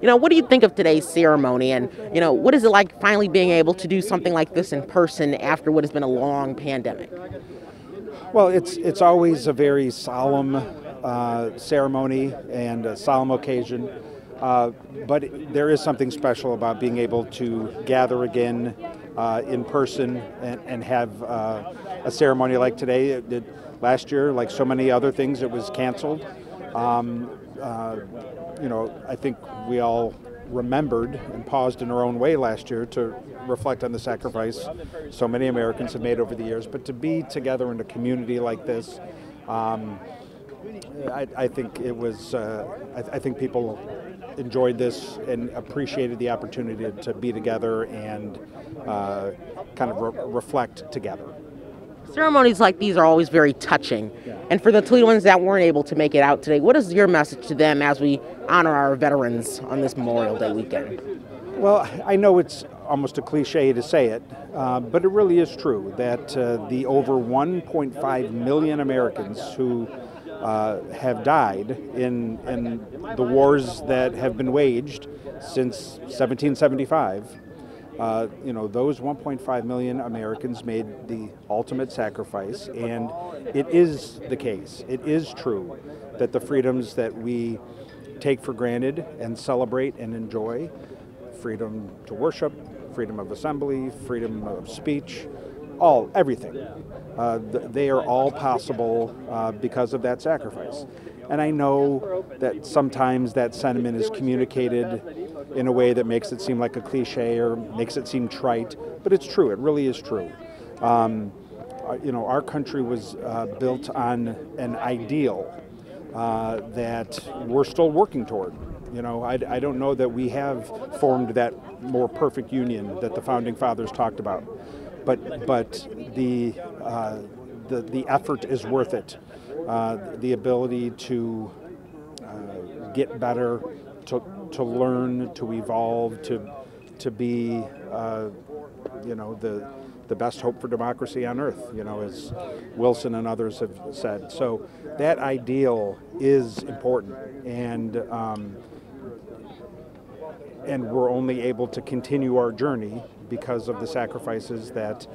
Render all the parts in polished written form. What do you think of today's ceremony? And, what is it like finally being able to do something like this in person after what has been a long pandemic? Well, it's always a very solemn ceremony and a solemn occasion. But there is something special about being able to gather again in person and have a ceremony like today. Last year, like so many other things, it was canceled. I think we all remembered and paused in our own way last year to reflect on the sacrifice so many Americans have made over the years. But to be together in a community like this, I think it was. I think people enjoyed this and appreciated the opportunity to be together and kind of reflect together. Ceremonies like these are always very touching. Yeah. And for the Toledoans that weren't able to make it out today, what is your message to them as we honor our veterans on this Memorial Day weekend? Well, I know it's almost a cliche to say it, but it really is true that the over 1.5 million Americans who have died in the wars that have been waged since 1775, those 1.5 million Americans made the ultimate sacrifice, and it is the case, it is true that the freedoms that we take for granted and celebrate and enjoy, freedom to worship, freedom of assembly, freedom of speech, everything. They are all possible because of that sacrifice. And I know that sometimes that sentiment is communicated in a way that makes it seem like a cliche or makes it seem trite, but it's true, it really is true. Our country was built on an ideal that we're still working toward. I don't know that we have formed that more perfect union that the Founding Fathers talked about. But the effort is worth it. The ability to get better, to learn, to evolve, to be the best hope for democracy on earth, as Wilson and others have said. So that ideal is important, and we're only able to continue our journey because of the sacrifices that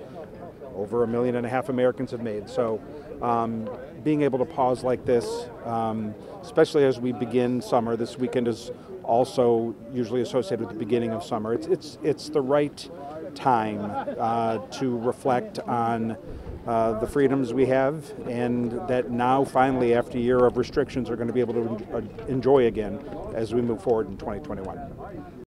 over 1.5 million Americans have made. So being able to pause like this, especially as we begin summer, this weekend is also usually associated with the beginning of summer. It's the right time to reflect on the freedoms we have, and that now finally, after a year of restrictions, are going to be able to enjoy again as we move forward in 2021.